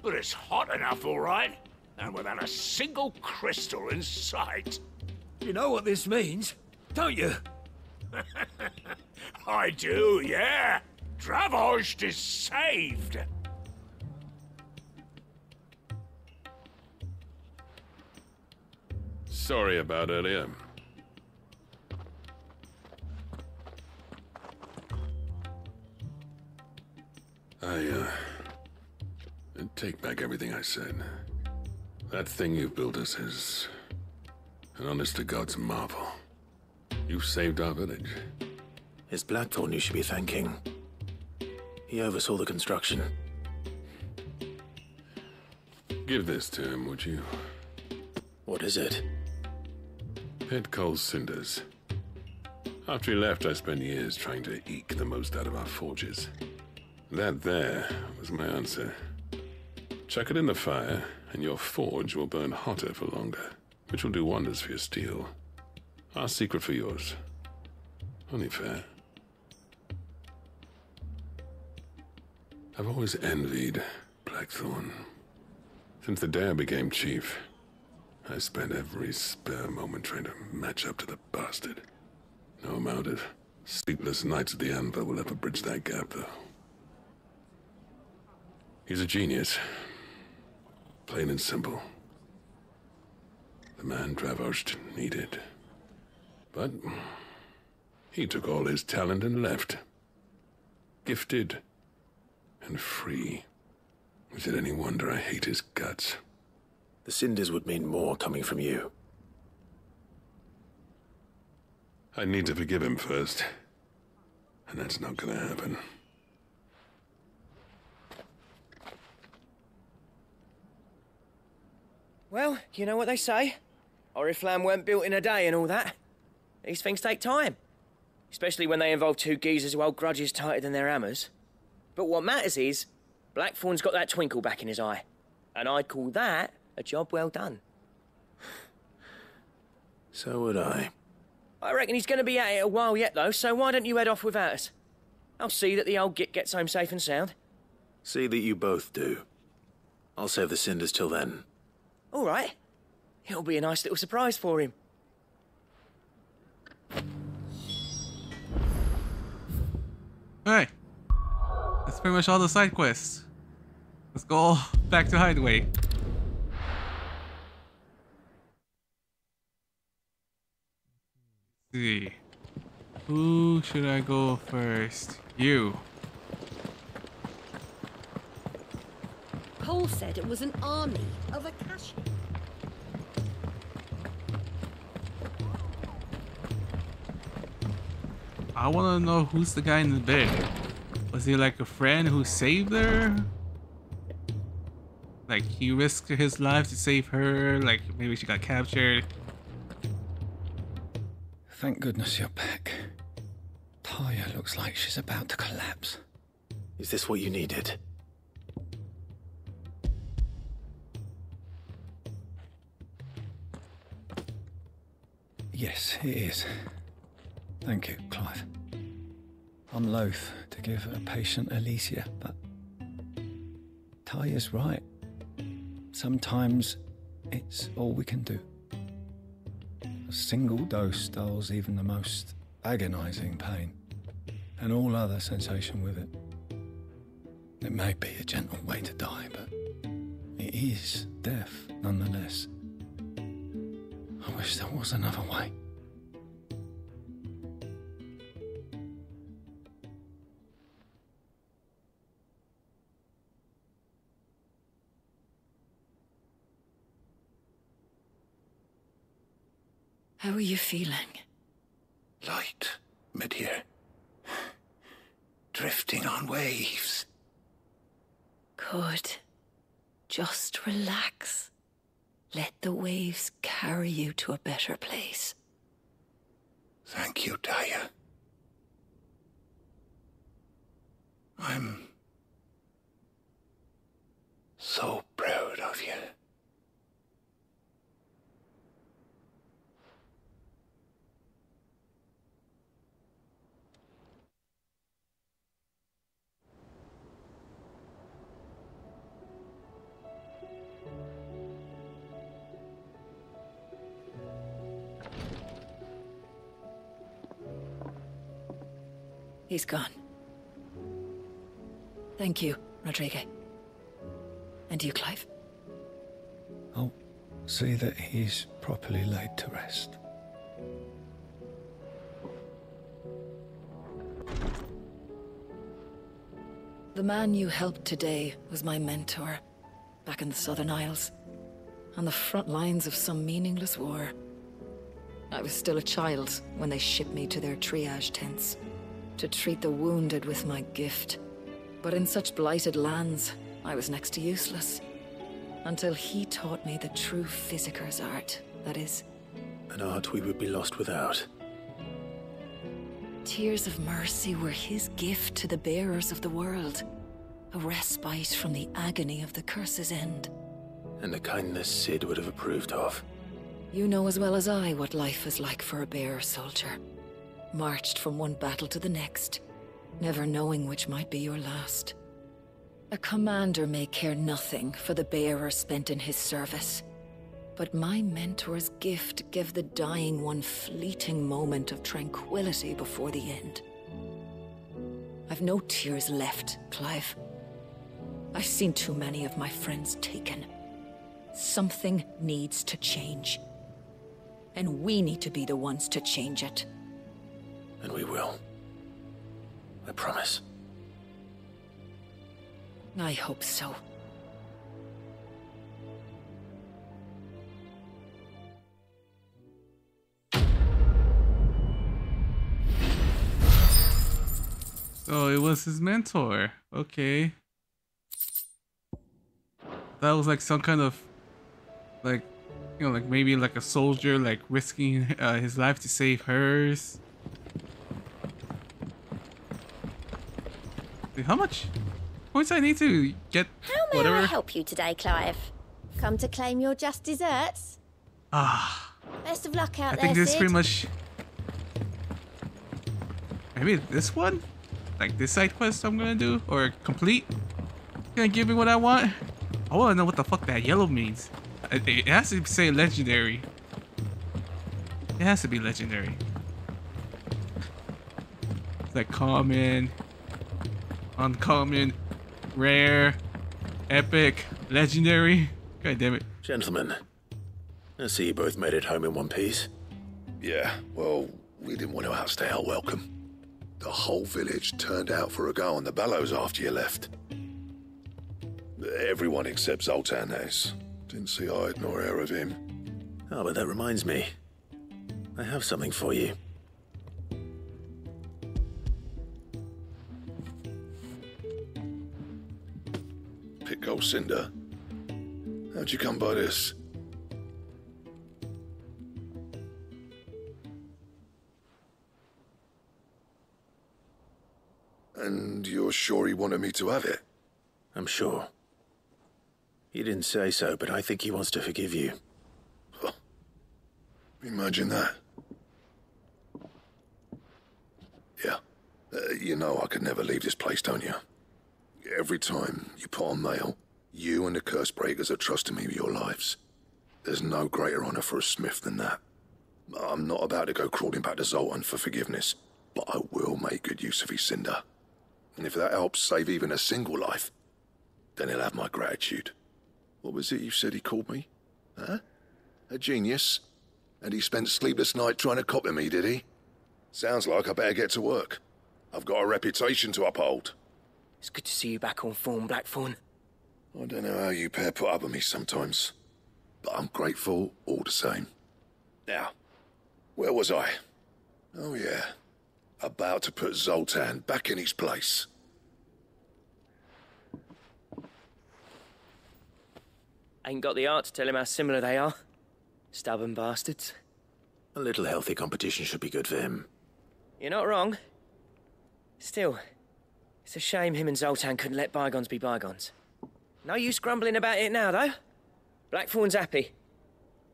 But it's hot enough, all right, and without a single crystal in sight. You know what this means, don't you? I do, yeah. Dravosht is saved. Sorry about earlier. I, uh... take back everything I said. That thing you've built us is... an honest to God's marvel. You've saved our village. It's Blackthorn you should be thanking. He oversaw the construction. Give this to him, would you? What is it? Pet coal cinders. After he left, I spent years trying to eke the most out of our forges. That there was my answer. Chuck it in the fire, and your forge will burn hotter for longer, which will do wonders for your steel. Our secret for yours. Only fair. I've always envied Blackthorn. Since the day I became chief, I spent every spare moment trying to match up to the bastard. No amount of sleepless nights at the anvil will ever bridge that gap, though. He's a genius. Plain and simple. The man Dravosht needed. But he took all his talent and left. Gifted and free. Is it any wonder I hate his guts? The cinders would mean more coming from you. I need to forgive him first. And that's not gonna happen. Well, you know what they say. Oriflam weren't built in a day and all that. These things take time. Especially when they involve two geezers who hold grudges tighter than their hammers. But what matters is, Blackthorn's got that twinkle back in his eye. And I'd call that a job well done. So would I. I reckon he's going to be at it a while yet, though, so why don't you head off without us? I'll see that the old git gets home safe and sound. See that you both do. I'll save the cinders till then. All right. It'll be a nice little surprise for him. Alright. That's pretty much all the side quests. Let's go back to Hideaway. Let's see. Who should I go first? You. Cole said it was an army of Akashic. I want to know who's the guy in the bed. Was he like a friend who saved her? Like he risked his life to save her? Like maybe she got captured? Thank goodness you're back. Taya looks like she's about to collapse. Is this what you needed? Yes, it is. Thank you, Clive. I'm loath to give a patient Alysia, but Taya's right. Sometimes it's all we can do. A single dose dulls even the most agonizing pain, and all other sensation with it. It may be a gentle way to die, but it is death nonetheless. I wish there was another way. How are you feeling? Light, my dear. Drifting on waves. Good. Just relax. Let the waves carry you to a better place. Thank you, Taya. I'm so proud of you. He's gone. Thank you, Rodrigue. And you, Clive? I'll see that he's properly laid to rest. The man you helped today was my mentor, back in the Southern Isles, on the front lines of some meaningless war. I was still a child when they shipped me to their triage tents, to treat the wounded with my gift. But in such blighted lands, I was next to useless. Until he taught me the true physiker's art, that is. An art we would be lost without. Tears of mercy were his gift to the bearers of the world. A respite from the agony of the curse's end. And a kindness Cid would have approved of. You know as well as I what life is like for a bearer soldier. Marched from one battle to the next, never knowing which might be your last. A commander may care nothing for the bearer spent in his service, but my mentor's gift gave the dying one fleeting moment of tranquility before the end. I've no tears left, Clive. I've seen too many of my friends taken. Something needs to change. And we need to be the ones to change it. And we will. I promise. I hope so. So it was his mentor. Okay. That was like some kind of, like, you know, like maybe like a soldier, like risking uh, his life to save hers. Wait, how much points I need to get? How may whatever? I help you today, Clive? Come to claim your just desserts? Ah. Best of luck out I there. I think this Cid. Is pretty much. Maybe this one, like this side quest I'm gonna do or complete. It's gonna give me what I want. I wanna know what the fuck that yellow means. It has to say legendary. It has to be legendary. It's like common, uncommon, rare, epic, legendary. God damn it. Gentlemen, I see you both made it home in one piece. Yeah, well, we didn't want to outstay our welcome. The whole village turned out for a go on the bellows after you left. Everyone except Zoltan has. Didn't see I'd nor air of him. Oh, but that reminds me. I have something for you. Pick old Cinder. How'd you come by this? And you're sure he wanted me to have it? I'm sure. He didn't say so, but I think he wants to forgive you. Huh. Imagine that. Yeah. Uh, you know I could never leave this place, don't you? Every time you put on mail, you and the Curse Breakers are trusting me with your lives. There's no greater honor for a smith than that. I'm not about to go crawling back to Zoltan for forgiveness, but I will make good use of his cinder. And if that helps save even a single life, then he'll have my gratitude. What was it you said he called me? Huh? A genius? And he spent sleepless night trying to copy me, did he? Sounds like I better get to work. I've got a reputation to uphold. It's good to see you back on form, Blackthorn. I don't know how you pair put up with me sometimes, but I'm grateful all the same. Now, where was I? Oh yeah, about to put Zoltan back in his place. Ain't got the heart to tell him how similar they are. Stubborn bastards. A little healthy competition should be good for him. You're not wrong. Still, it's a shame him and Zoltan couldn't let bygones be bygones. No use grumbling about it now, though. Blackthorn's happy.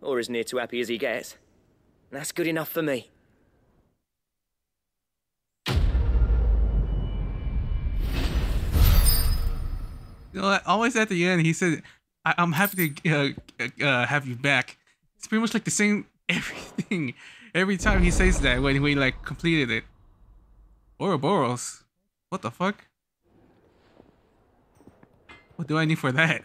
Or as near to happy as he gets. And that's good enough for me. You know, always at the end, he said... I I'm happy to uh, uh, have you back. It's pretty much like the same everything. Every time he says that when we like completed it. Ouroboros? What the fuck? What do I need for that?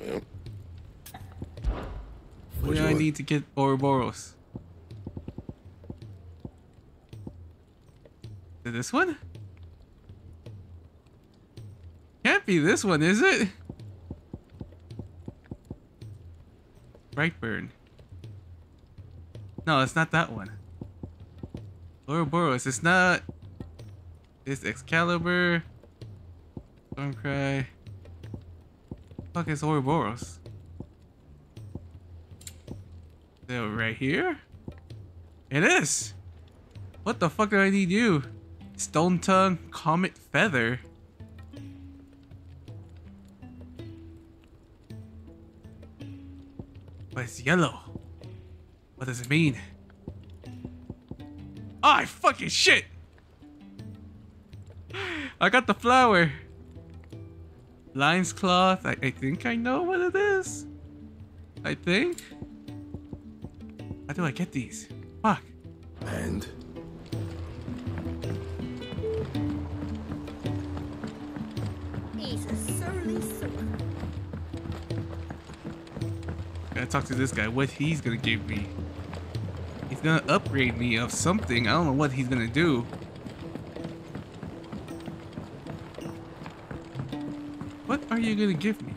Yep. What do I need to get Ouroboros? Is it this one? Can't be this one, is it? Brightburn. No, it's not that one. Ouroboros, it's not. It's Excalibur. Stormcry. Fuck is Ouroboros? Is it right here? It is! What the fuck do I need you? Stone Tongue, Comet Feather. But it's yellow. What does it mean? Ah, oh, fucking shit! I got the flower. Lion's Cloth. I, I think I know what it is. I think. How do I get these? Fuck. And. He's a surly soul. Gotta talk to this guy. What he's gonna give me? He's gonna upgrade me of something. I don't know what he's gonna do. What are you gonna give me?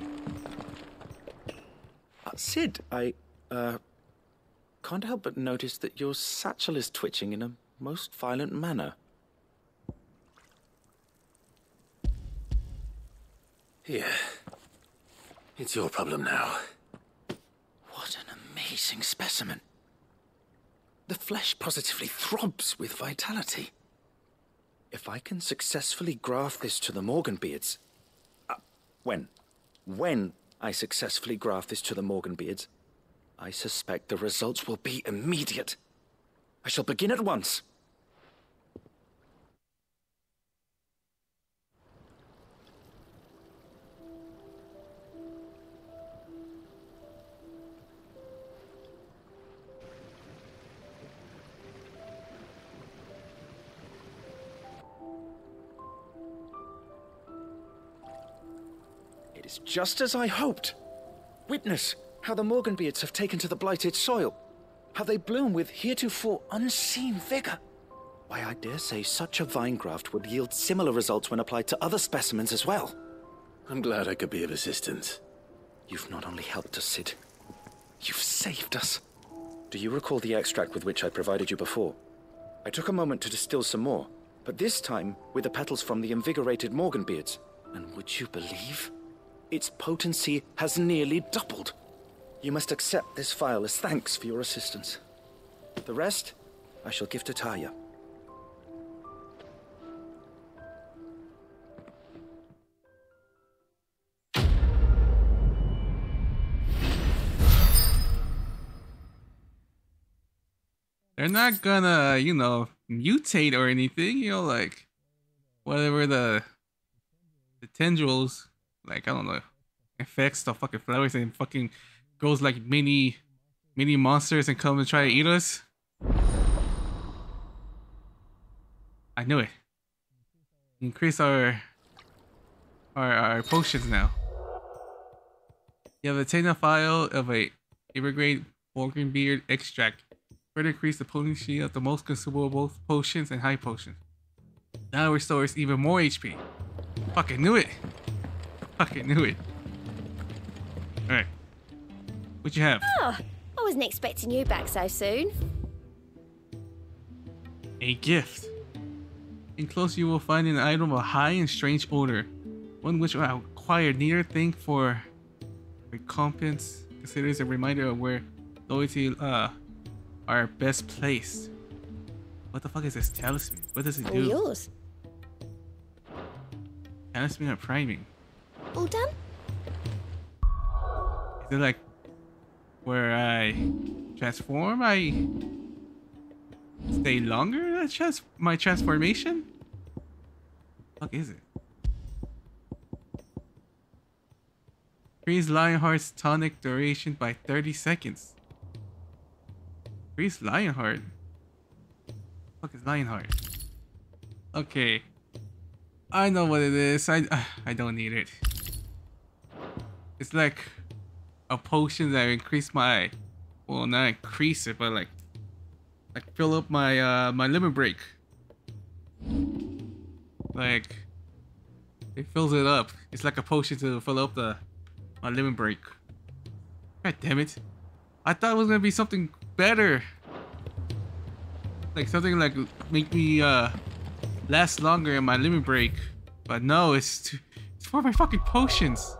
Uh, Cid, I uh can't help but notice that your satchel is twitching in a most violent manner. Yeah. It's your problem now. What an amazing specimen. The flesh positively throbs with vitality. If I can successfully graft this to the Morganbeards... Uh, when? When I successfully graft this to the Morganbeards, I suspect the results will be immediate. I shall begin at once. Just as I hoped. Witness how the Morganbeards have taken to the blighted soil, how they bloom with heretofore unseen vigor. Why, I dare say such a vine graft would yield similar results when applied to other specimens as well. I'm glad I could be of assistance. You've not only helped us, Cid, you've saved us. Do you recall the extract with which I provided you before? I took a moment to distill some more, but this time with the petals from the invigorated Morganbeards. And would you believe? Its potency has nearly doubled. You must accept this phial as thanks for your assistance. The rest, I shall give to Taya. They're not gonna, you know, mutate or anything, you know, like, whatever the, the tendrils... Like, I don't know, infects the fucking flowers and fucking goes like mini, mini monsters and come and try to eat us. I knew it. Increase our, our, our potions now. You have obtained a vial of a Evergreen Morganbeard extract. Further increase the potency of the most consumable both potions and high potions. Now restores even more H P. Fucking knew it. Fucking knew it. Alright. What you have? Oh, I wasn't expecting you back so soon. A gift. Enclosed you will find an item of high and strange odor. One which will acquire neither thing for recompense. Considers a reminder of where loyalty uh, are best placed. What the fuck is this talisman? What does it All do? Yours. Talisman or priming? All done? Is it like where I transform? I stay longer? That's just my transformation? What the fuck is it? Freeze Lionheart's tonic duration by thirty seconds. Freeze Lionheart? What the fuck is Lionheart? Okay. I know what it is. I, I don't need it. It's like a potion that increase my, well, not increase it, but like, like fill up my uh my limit break. Like, it fills it up. It's like a potion to fill up the my limit break. God damn it! I thought it was gonna be something better, like something like make me uh last longer in my limit break, but no, it's too, it's for my fucking potions.